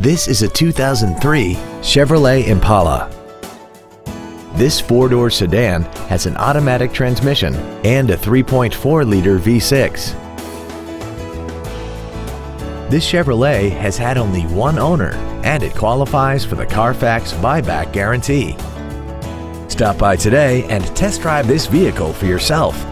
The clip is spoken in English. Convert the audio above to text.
This is a 2003 Chevrolet Impala. This four-door sedan has an automatic transmission and a 3.4-liter V6. This Chevrolet has had only one owner and it qualifies for the Carfax buyback guarantee. Stop by today and test drive this vehicle for yourself.